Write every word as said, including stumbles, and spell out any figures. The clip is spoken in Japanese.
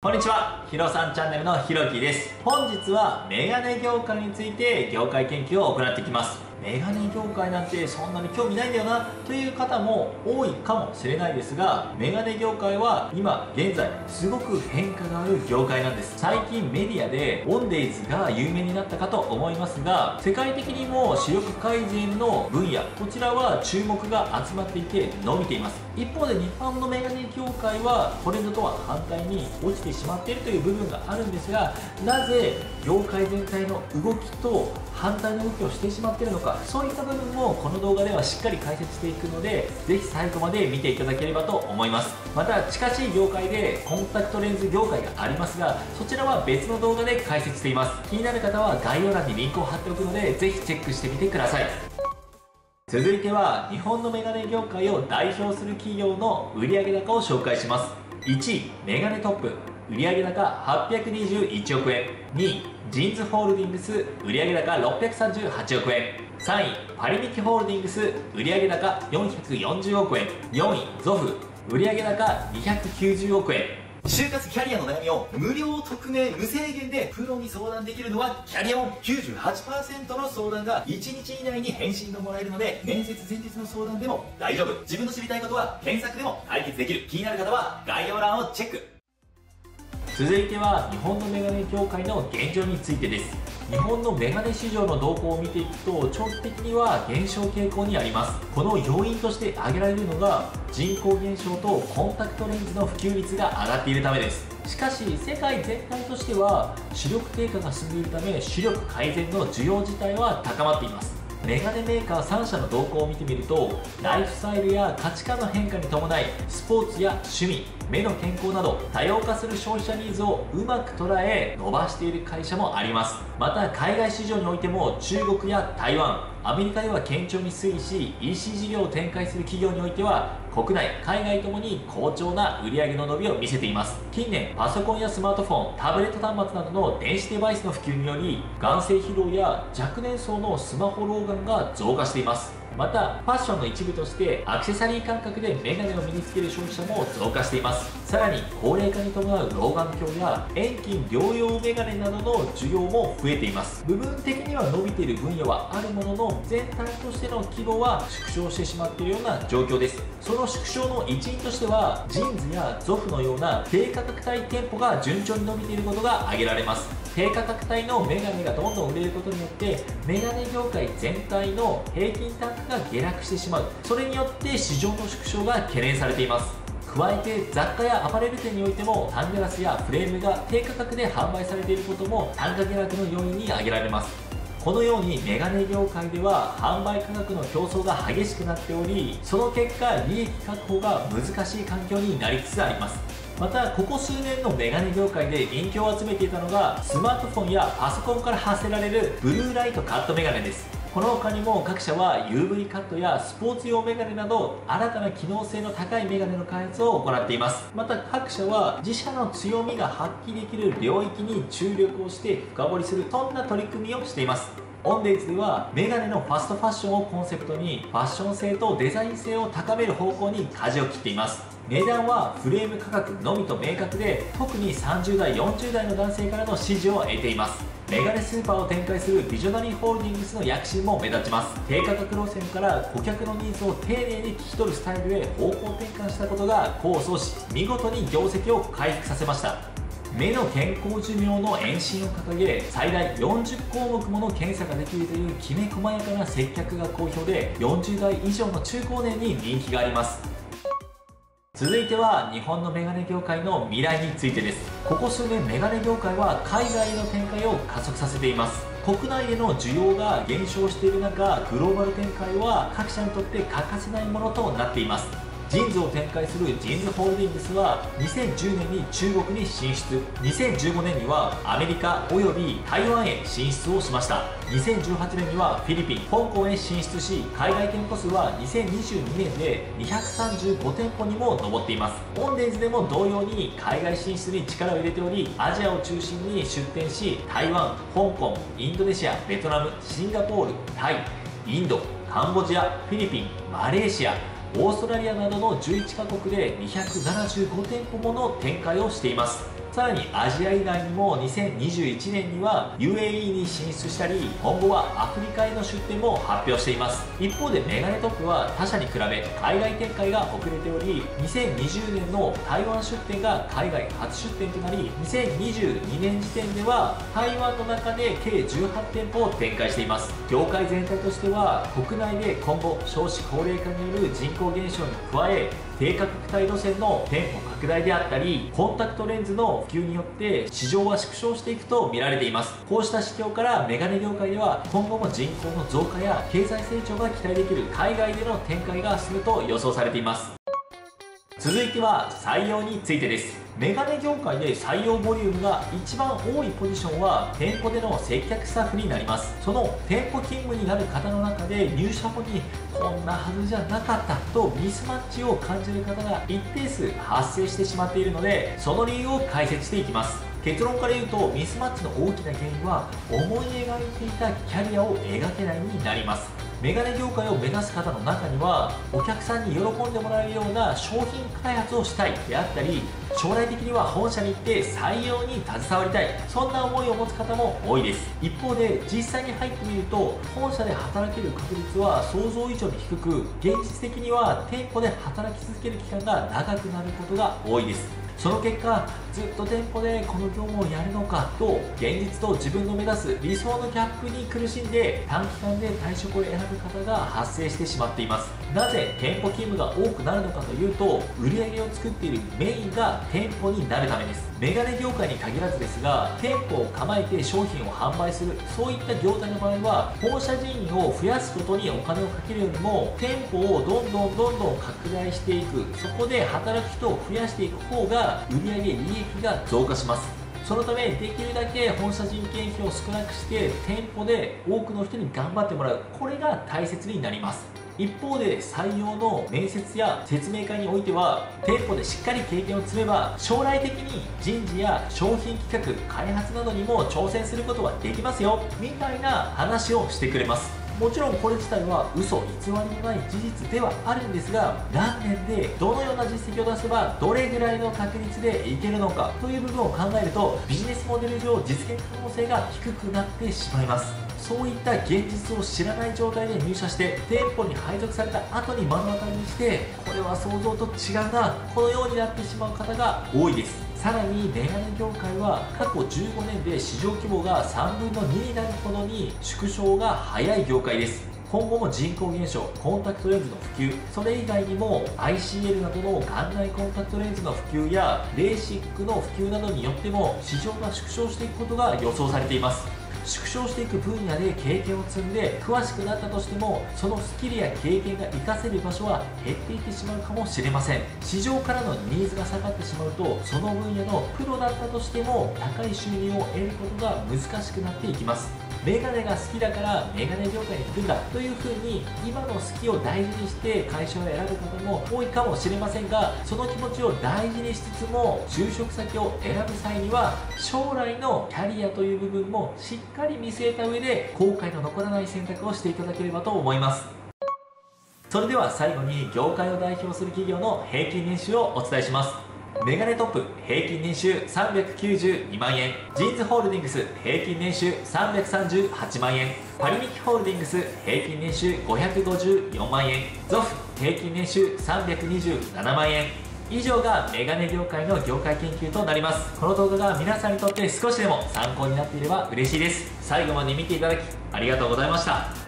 こんにちは、ひろさんチャンネルのひろきです。本日はメガネ業界について業界研究を行っていきます。メガネ業界なんてそんなに興味ないんだよなという方も多いかもしれないですが、メガネ業界は今現在すごく変化がある業界なんです。最近メディアでオンデイズが有名になったかと思いますが、世界的にも視力改善の分野、こちらは注目が集まっていて伸びています。一方で日本のメガネ業界はトレンドとは反対に落ちてしまっているという部分があるんですが、なぜ業界全体の動きと反対の動きをしてしまっているのか、そういった部分もこの動画ではしっかり解説していくので、ぜひ最後まで見ていただければと思います。また近しい業界でコンタクトレンズ業界がありますが、そちらは別の動画で解説しています。気になる方は概要欄にリンクを貼っておくので、ぜひチェックしてみてください。続いては日本のメガネ業界を代表する企業の売上高を紹介します。いちいメガネトップ、売上高はっぴゃくにじゅういちおくえん。にいジーンズホールディングス、売上高ろっぴゃくさんじゅうはちおくえん。さんいパリミキホールディングス、売上高よんひゃくよんじゅうおくえん。よんいゾフ、売上高にひゃくきゅうじゅうおくえん。就活キャリアの悩みを無料、匿名、無制限でプロに相談できるのはキャリアオン。 きゅうじゅうはちパーセント の相談がいちにち以内に返信がもらえるので、面接前日の相談でも大丈夫。自分の知りたいことは検索でも解決できる。気になる方は概要欄をチェック。続いては日本のメガネ業界の現状についてです。日本のメガネ市場の動向を見ていくと、長期的には減少傾向にあります。この要因として挙げられるのが人口減少とコンタクトレンズの普及率が上がっているためです。しかし世界全体としては視力低下が進んでいるため、視力改善の需要自体は高まっています。メガネメーカーさんしゃの動向を見てみると、ライフスタイルや価値観の変化に伴い、スポーツや趣味、目の健康など多様化する消費者ニーズをうまく捉え伸ばしている会社もあります。また海外市場においても、中国や台湾、アメリカでは堅調に推移し、 イーシー 事業を展開する企業においては国内海外ともに好調な売上の伸びを見せています。近年パソコンやスマートフォン、タブレット端末などの電子デバイスの普及により、眼性疲労や若年層のスマホ老眼が増加しています。またファッションの一部としてアクセサリー感覚でメガネを身につける消費者も増加しています。さらに高齢化に伴う老眼鏡や遠近両用メガネなどの需要も増えています。部分的には伸びている分野はあるものの、全体としての規模は縮小してしまっているような状況です。その縮小の一因としては、ジーンズやゾフのような低価格帯店舗が順調に伸びていることが挙げられます。低価格帯のメガネがどんどん売れることによって、メガネ業界全体の平均単価が下落してしまう。それによって市場の縮小が懸念されています。加えて雑貨やアパレル店においても、サングラスやフレームが低価格で販売されていることも単価下落の要因に挙げられます。このようにメガネ業界では販売価格の競争が激しくなっており、その結果利益確保が難しい環境になりつつあります。またここ数年のメガネ業界で人気を集めていたのが、スマートフォンやパソコンから発せられるブルーライトカットメガネです。この他にも各社は ユーブイ カットやスポーツ用メガネなど、新たな機能性の高いメガネの開発を行っています。また各社は自社の強みが発揮できる領域に注力をして深掘りする、そんな取り組みをしています。オンデイズではメガネのファストファッションをコンセプトに、ファッション性とデザイン性を高める方向に舵を切っています。値段はフレーム価格のみと明確で、特にさんじゅうだいよんじゅうだいの男性からの支持を得ています。メガネスーパーを展開するビジョナリーホールディングスの躍進も目立ちます。低価格路線から顧客のニーズを丁寧に聞き取るスタイルへ方向転換したことが功を奏し、見事に業績を回復させました。目の健康寿命の延伸を掲げ、最大よんじゅっこうもくもの検査ができるというきめ細やかな接客が好評で、よんじゅうだい以上の中高年に人気があります。続いては日本のメガネ業界の未来についてです。ここ数年メガネ業界は海外への展開を加速させています。国内への需要が減少している中、グローバル展開は各社にとって欠かせないものとなっています。ジーンズを展開するジーンズホールディングスはにせんじゅうねんに中国に進出、にせんじゅうごねんにはアメリカおよび台湾へ進出をしました。にせんじゅうはちねんにはフィリピン、香港へ進出し、海外店舗数はにせんにじゅうにねんでにひゃくさんじゅうごてんぽにも上っています。オンデイズでも同様に海外進出に力を入れており、アジアを中心に出店し、台湾、香港、インドネシア、ベトナム、シンガポール、タイ、インド、カンボジア、フィリピン、マレーシア、オーストラリアなどのじゅういちカ国でにひゃくななじゅうごてんぽもの展開をしています。さらにアジア以外にもにせんにじゅういちねんには ユーエーイー に進出したり、今後はアフリカへの出店も発表しています。一方でメガネトップは他社に比べ海外展開が遅れており、にせんにじゅうねんの台湾出店が海外初出店となり、にせんにじゅうにねん時点では台湾の中で計じゅうはちてんぽを展開しています。業界全体としては国内で今後少子高齢化による人口減少に加え、低価格帯路線の店舗拡大であったり、コンタクトレンズの普及によって市場は縮小していくと見られています。こうした市況からメガネ業界では今後も人口の増加や経済成長が期待できる海外での展開が進むと予想されています。続いては採用についてです。メガネ業界で採用ボリュームが一番多いポジションは店舗での接客スタッフになります。その店舗勤務になる方の中で、入社後にこんなはずじゃなかったとミスマッチを感じる方が一定数発生してしまっているので、その理由を解説していきます。結論から言うと、ミスマッチの大きな原因は思い描いていたキャリアを描けないになります。メガネ業界を目指す方の中には、お客さんに喜んでもらえるような商品開発をしたいであったり、将来的には本社に行って採用に携わりたい、そんな思いを持つ方も多いです。一方で実際に入ってみると、本社で働ける確率は想像以上に低く、現実的には店舗で働き続ける期間が長くなることが多いです。その結果、ずっと店舗でこの業務をやるのかと、現実と自分の目指す理想のギャップに苦しんで、短期間で退職を選ぶ方が発生してしまっています。なぜ店舗勤務が多くなるのかというと、売り上げを作っているメインが店舗になるためです。メガネ業界に限らずですが、店舗を構えて商品を販売する、そういった業態の場合は、本社人員を増やすことにお金をかけるよりも、店舗をどんどんどんどん拡大していく、そこで働く人を増やしていく方が売上利益が増加します。そのため、できるだけ本社人件費を少なくして店舗で多くの人に頑張ってもらう、これが大切になります。一方で採用の面接や説明会においては、店舗でしっかり経験を積めば将来的に人事や商品企画開発などにも挑戦することはできますよ、みたいな話をしてくれます。もちろんこれ自体は嘘偽りのない事実ではあるんですが、何年でどのような実績を出せばどれぐらいの確率でいけるのかという部分を考えると、ビジネスモデル上実現可能性が低くなってしまいます。そういった現実を知らない状態で入社して、店舗に配属された後に目の当たりにして、これは想像と違うな、このようになってしまう方が多いです。さらにメガネ業界は過去じゅうごねんで市場規模がさんぶんのにになるほどに縮小が早い業界です。今後も人口減少、コンタクトレンズの普及、それ以外にも アイシーエル などの眼内コンタクトレンズの普及やレーシックの普及などによっても市場が縮小していくことが予想されています。縮小していく分野で経験を積んで詳しくなったとしても、そのスキルや経験が活かせる場所は減っていってしまうかもしれません。市場からのニーズが下がってしまうと、その分野のプロだったとしても高い収入を得ることが難しくなっていきます。メガネが好きだからメガネ業界に行くんだというふうに、今の好きを大事にして会社を選ぶ方も多いかもしれませんが、その気持ちを大事にしつつも、就職先を選ぶ際には将来のキャリアという部分もしっかり見据えた上で、後悔の残らない選択をしていただければと思います。それでは最後に業界を代表する企業の平均年収をお伝えします。メガネトップ平均年収さんびゃくきゅうじゅうにまんえん、ジーンズホールディングス平均年収さんびゃくさんじゅうはちまんえん、パリミキホールディングス平均年収ごひゃくごじゅうよんまんえん、ゾフ平均年収さんびゃくにじゅうななまんえん。以上がメガネ業界の業界研究となります。この動画が皆さんにとって少しでも参考になっていれば嬉しいです。最後まで見ていただきありがとうございました。